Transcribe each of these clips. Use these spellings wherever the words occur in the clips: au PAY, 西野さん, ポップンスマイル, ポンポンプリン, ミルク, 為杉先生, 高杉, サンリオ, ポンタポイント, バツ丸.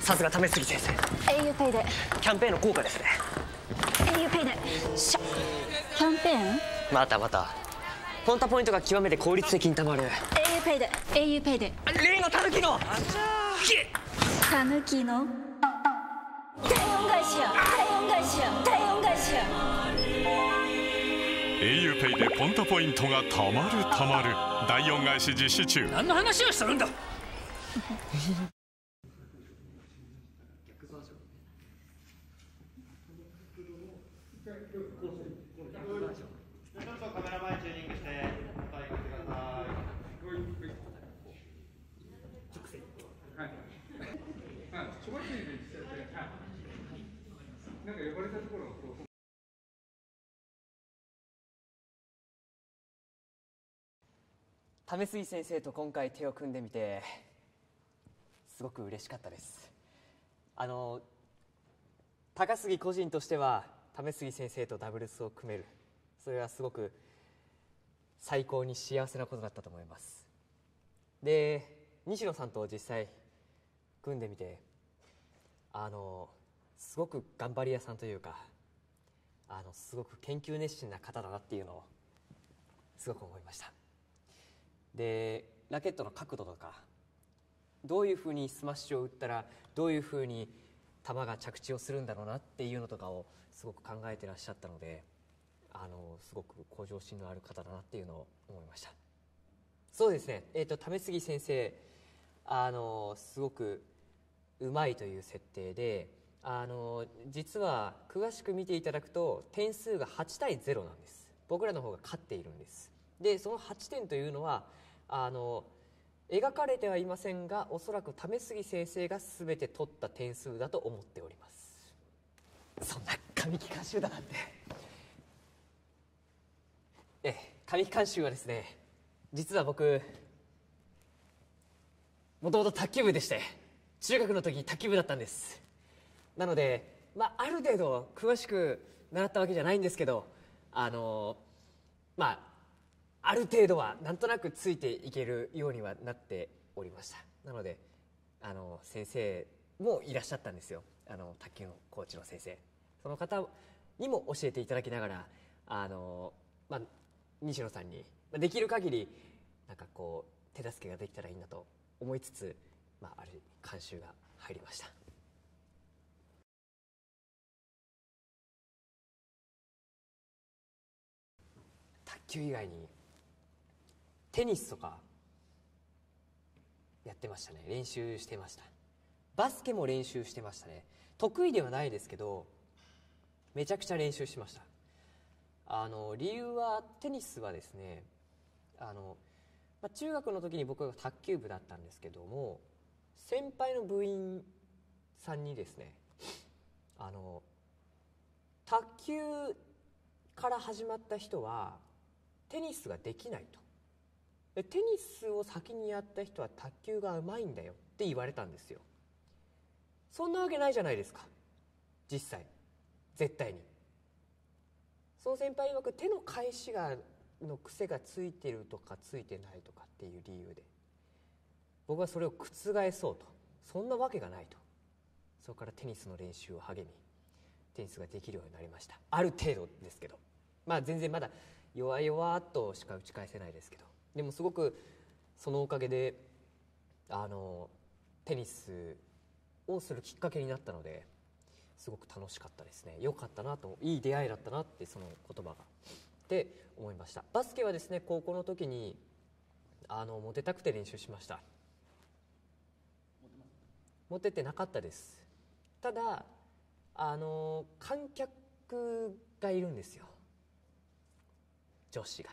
さすが為杉先生。au PAY でキャンペーンの効果ですね。au PAY でしゃキャンペーン、またポンタポイントが極めて効率的にたまる。 au PAY で au PAY で例のタヌキの体温返しやau PAY でポンタポイントがたまる第4返し実施中。何の話をするんだ。なんか呼ばれたところ為杉先生と今回手を組んでみてすごく嬉しかったです。高杉個人としては為杉先生とダブルスを組める、それはすごく最高に幸せなことだったと思います。で、西野さんと実際組んでみてすごく頑張り屋さんというかすごく研究熱心な方だなっていうのをすごく思いました。で、ラケットの角度とか、どういうふうにスマッシュを打ったらどういうふうに球が着地をするんだろうなっていうのとかをすごく考えてらっしゃったので、すごく向上心のある方だなっていうのを思いました。そうですね、為杉先生すごくうまいという設定で、実は詳しく見ていただくと点数が8対0なんです。僕らの方が勝っているんです。で、その8点というのは描かれてはいませんが、おそらく為杉先生が全て取った点数だと思っております。そんな神機関衆だなんて。神機関衆はですね、実は僕もともと卓球部でして、中学の時に卓球部だったんです。なので、ある程度詳しく習ったわけじゃないんですけど、ある程度はなんとなくついていけるようにはなっておりました。なので先生もいらっしゃったんですよ、卓球のコーチの先生。その方にも教えていただきながら西野さんにできる限りなんかこう手助けができたらいいなと思いつつ、ある監修が入りました。卓球以外にテニスとかやってましたね。練習してました。バスケも練習してましたね。得意ではないですけどめちゃくちゃ練習しました。理由は、テニスはですね中学の時に僕が卓球部だったんですけども、先輩の部員さんにですね卓球から始まった人はテニスができないと、でテニスを先にやった人は卓球がうまいんだよって言われたんですよ。そんなわけないじゃないですか。実際絶対にその先輩曰く手の返しの癖がついてるとかついてないとかっていう理由で、僕はそれを覆そうと、そんなわけがないと。そこからテニスの練習を励みテニスができるようになりました。ある程度ですけど、全然まだ弱々としか打ち返せないですけど、でもすごくそのおかげでテニスをするきっかけになったのですごく楽しかったですね。良かったなと、いい出会いだったなってその言葉がって思いました。バスケはですね、高校の時にモテたくて練習しました。モテてなかったです。ただ観客がいるんですよ。女子が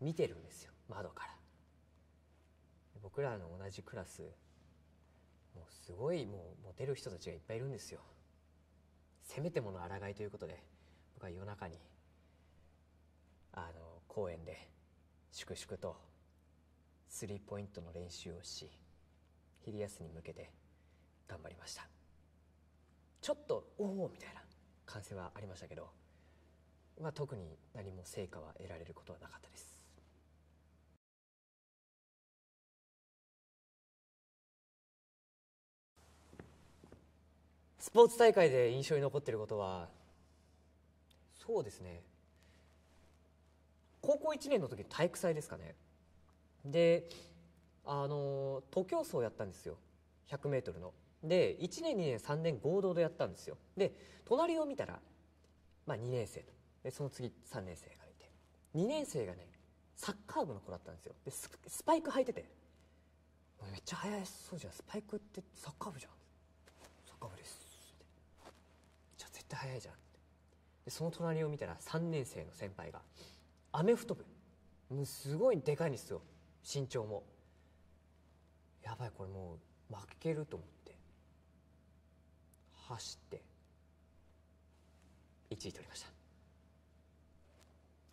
見てるんですよ、窓から。僕らの同じクラスもうすごいモテる人たちがいっぱいいるんですよ。せめてもの抗いということで、僕は夜中に公園で粛々とスリーポイントの練習をし、昼休みに向けて頑張りました。ちょっとおおみたいな感性はありましたけど、特に何も成果は得られることはなかったです。スポーツ大会で印象に残っていることは、そうですね、高校1年の時に体育祭ですかね。で、徒競走をやったんですよ、100m の。で1年2年3年合同でやったんですよ。で隣を見たら、まあ、2年生と、でその次3年生がいて、2年生がねサッカー部の子だったんですよ。でスパイク履いてて、めっちゃ速そうじゃん、スパイクってサッカー部じゃん、サッカー部ですって、じゃあ絶対速いじゃんって。でその隣を見たら3年生の先輩がアメフト部、もうすごいでかいんですよ、身長も。やばい、これもう負けると思って走って1位取りました。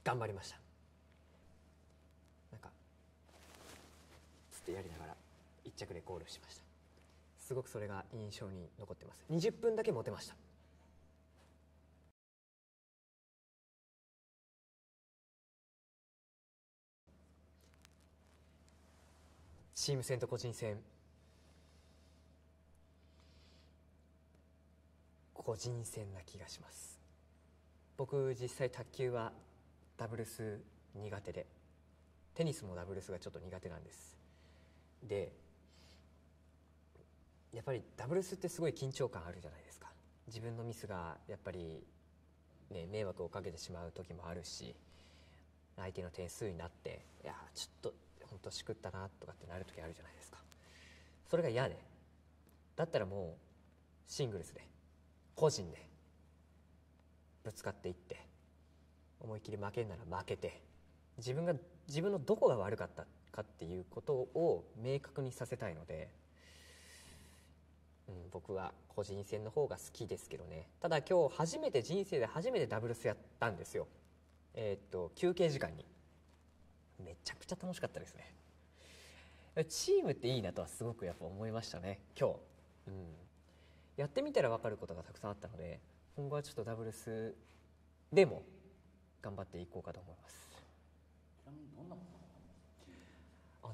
頑張りました、なんかつってやりながら1着でゴールしました。すごくそれが印象に残ってます。20分だけモテました。チーム戦と個人戦、個人戦な気がします。僕実際卓球はダブルス苦手で、テニスもダブルスがちょっと苦手なんです。でやっぱりダブルスってすごい緊張感あるじゃないですか。自分のミスがやっぱり、ね、迷惑をかけてしまう時もあるし、相手の点数になって、いやちょっと本当しくったなとかってなる時あるじゃないですか。それが嫌で、だったらもうシングルスで個人でぶつかっていって、思い切り負けるなら負けて、自分のどこが悪かったかっていうことを明確にさせたいので、僕は個人戦の方が好きですけどね。ただ今日人生で初めてダブルスやったんですよ、休憩時間に。めちゃくちゃ楽しかったですね。チームっていいなとはすごくやっぱ思いましたね、今日。やってみたら分かることがたくさんあったので、今後はちょっとダブルスでも頑張っていこうかと思います。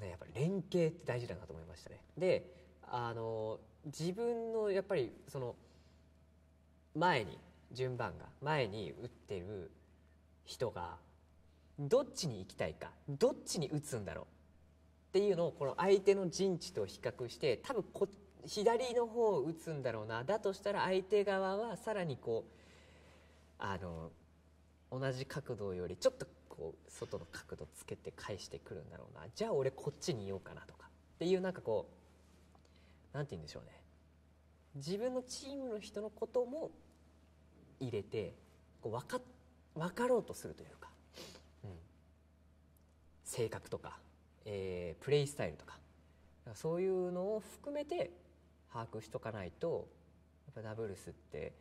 やっぱり連携って大事だなと思いましたね。で自分のやっぱりその順番が前に打ってる人がどっちに行きたいか、どっちに打つんだろうっていうのを、この相手の陣地と比較して、多分左の方を打つんだろうな、だとしたら相手側はさらにこう同じ角度よりちょっとこう外の角度つけて返してくるんだろうな、じゃあ俺こっちにいようかなとかっていう、なんかこうなんて言うんでしょうね、自分のチームの人のことも入れてこう分かろうとするというか、性格とか、プレイスタイルとか、そういうのを含めて把握しとかないと、やっぱダブルスって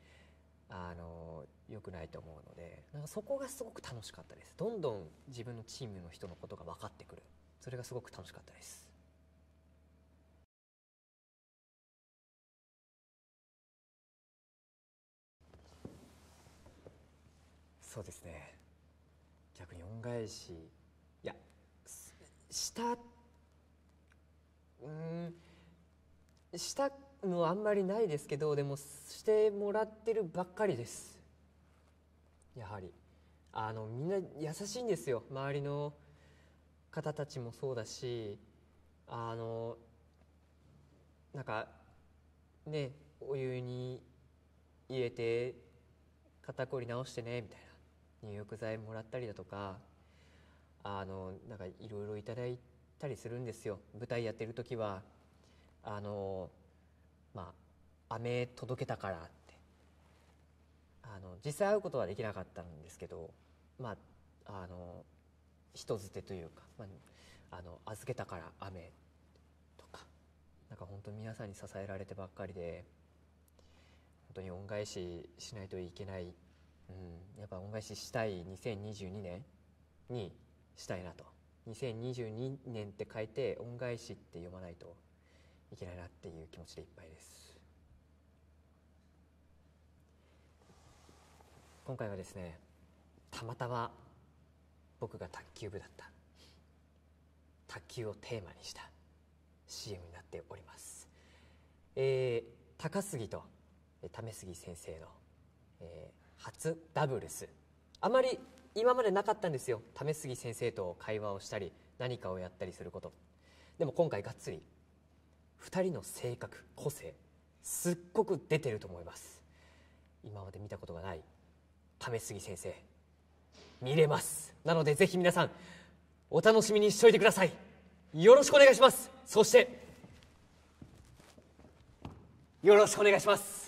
良くないと思うので、なんかそこがすごく楽しかったです。どんどん自分のチームの人のことが分かってくる、それがすごく楽しかったです。そうですね、逆に恩返し、いやしたのはあんまりないですけど、でもしてもらってるばっかりです。やはりみんな優しいんですよ、周りの方たちもそうだし、なんかね、お湯に入れて肩こり直してねみたいな、入浴剤もらったりだとか、なんかいろいろいただいたりするんですよ。舞台やってる時はまあ飴届けたからって、実際会うことはできなかったんですけど、まあ人づてというか、まあ、預けたから飴とか、なんか本当に皆さんに支えられてばっかりで、本当に恩返ししないといけない、やっぱ恩返ししたい2022年にしたいなと、2022年って書いて恩返しって読まないといけないなっていう気持ちでいっぱいです。今回はですね、たまたま僕が卓球部だった卓球をテーマにした CM になっております。高杉と為杉先生の、初ダブルス、あまり今までなかったんですよ、為杉先生と会話をしたり何かをやったりすること。でも今回がっつり2人の性格、個性すっごく出てると思います。今まで見たことがない為杉先生見れます。なのでぜひ皆さんお楽しみにしておいてください。よろしくお願いします。そしてよろしくお願いします。